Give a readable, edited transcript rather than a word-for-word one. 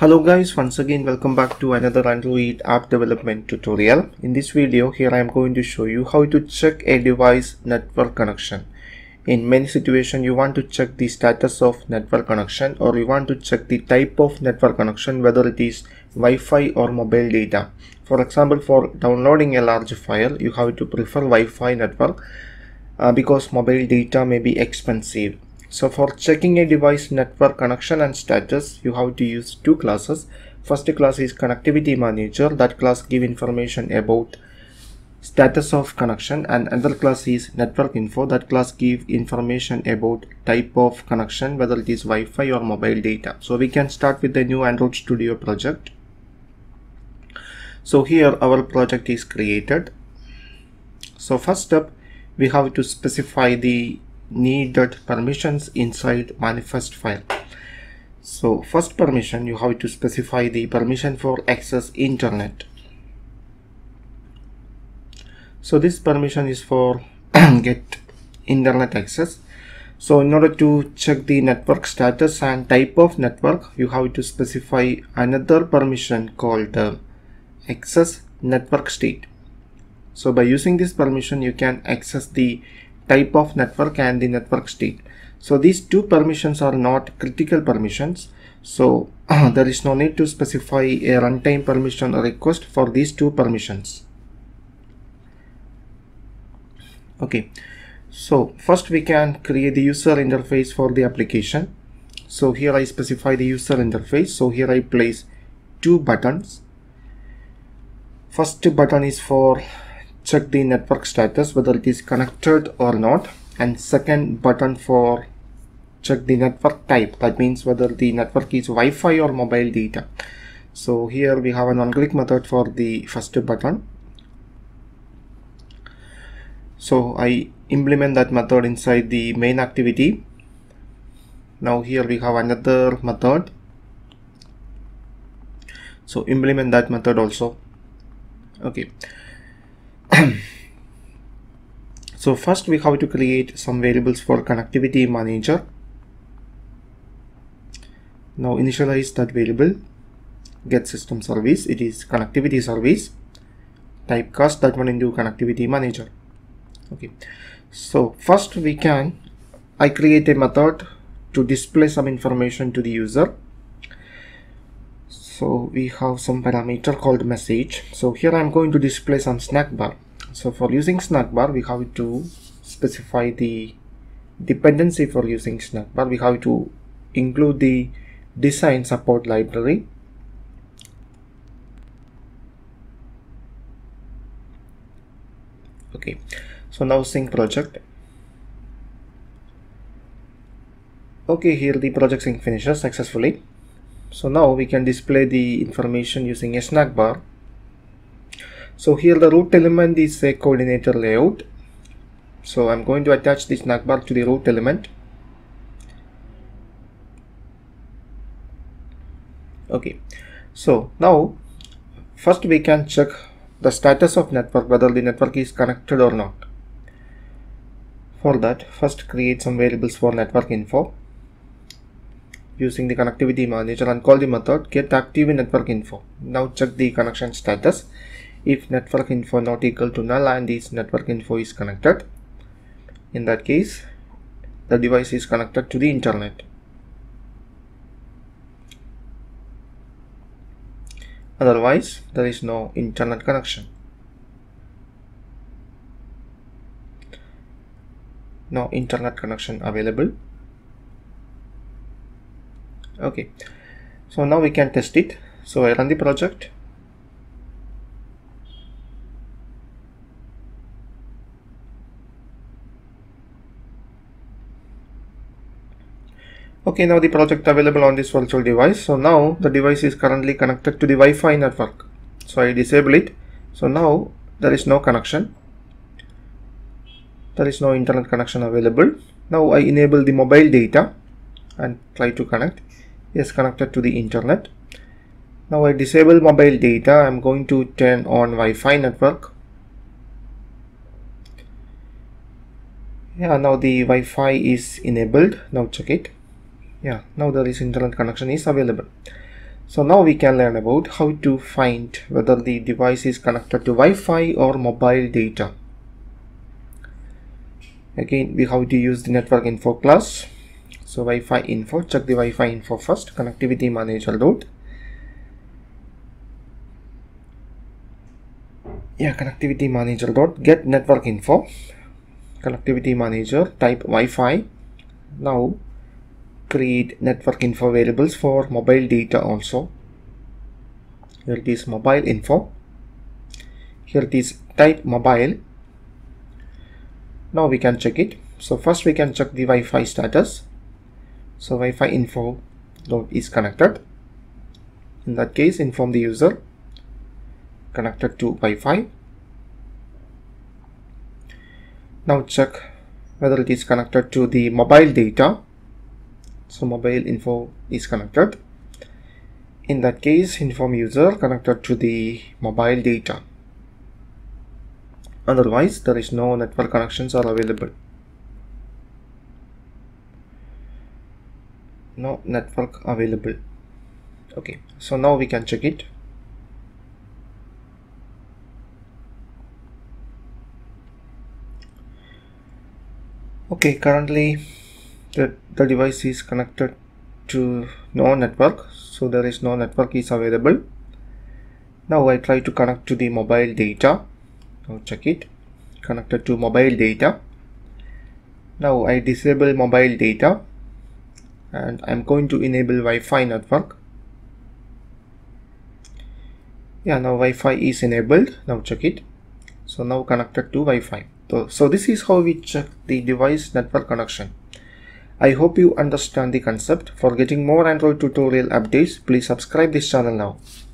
Hello guys, once again welcome back to another Android app development tutorial. In this video here I am going to show you how to check a device network connection. In many situations you want to check the status of network connection, or you want to check the type of network connection, whether it is Wi-Fi or mobile data. For example, for downloading a large file you have to prefer Wi-Fi network because mobile data may be expensive. So for checking a device network connection and status, you have to use two classes. First class is ConnectivityManager. That class gives information about status of connection, and another class is NetworkInfo. That class gives information about type of connection, whether it is Wi-Fi or mobile data. So we can start with the new Android Studio project. So here our project is created. So first step, we have to specify the needed permissions inside manifest file. So first permission, you have to specify the permission for access internet. So this permission is for get internet access. So in order to check the network status and type of network, you have to specify another permission called access network state. So by using this permission you can access the type of network and the network state. So these two permissions are not critical permissions, so there is no need to specify a runtime permission request for these two permissions. Okay, so first we can create the user interface for the application. So here I specify the user interface. So here I place two buttons. First button is for check the network status, whether it is connected or not, and second button for check the network type, that means whether the network is Wi-Fi or mobile data. So here we have an on-click method for the first button. So I implement that method inside the main activity. Now here we have another method, so implement that method also. Okay. So first we have to create some variables for connectivity manager. Now initialize that variable, get system service, it is connectivity service, typecast that one into connectivity manager. Okay, so first we can create a method to display some information to the user. So we have some parameter called message. So here I'm going to display some snack bar. So for using snack bar, we have to specify the dependency for using snack bar. We have to include the design support library. Okay, so now sync project. Okay, here the project sync finishes successfully. So now we can display the information using a snack bar. So here the root element is a coordinator layout. So I'm going to attach the snack bar to the root element. Okay, so now first we can check the status of network, whether the network is connected or not. For that, first create some variables for network info using the connectivity manager and call the method getActiveNetworkInfo. Now check the connection status. If network info not equal to null and this network info is connected, in that case the device is connected to the internet. Otherwise there is no internet connection. No internet connection available. Okay, so now we can test it. So I run the project. Okay, now the project available on this virtual device. So now the device is currently connected to the Wi-Fi network. So I disable it. So now there is no connection. There is no internet connection available. Now I enable the mobile data and try to connect. Yes, connected to the internet. Now I disable mobile data. I'm going to turn on Wi-Fi network. Yeah, now the Wi-Fi is enabled. Now check it. Yeah, now there is internet connection is available. So now we can learn about how to find whether the device is connected to Wi-Fi or mobile data. Again, we have to use the network info class. So Wi-Fi info, check the Wi-Fi info first, connectivity manager load. Yeah, connectivity manager dot get network info, connectivity manager, type Wi-Fi. Now create network info variables for mobile data also. Here it is mobile info. Here it is type mobile. Now we can check it. So first we can check the Wi-Fi status. So Wi-Fi info dot is connected. In that case, inform the user connected to Wi-Fi. Now check whether it is connected to the mobile data. So mobile info is connected. In that case, inform user connected to the mobile data. Otherwise, there is no network connections are available. No network available. Okay, so now we can check it. Okay, currently the device is connected to no network, so there is no network is available. Now I try to connect to the mobile data. Now check it, connected to mobile data. Now I disable mobile data and I'm going to enable Wi-Fi network. Yeah, now Wi-Fi is enabled. Now check it. So now connected to Wi-Fi. So this is how we check the device network connection. I hope you understand the concept. For getting more Android tutorial updates, please subscribe this channel now.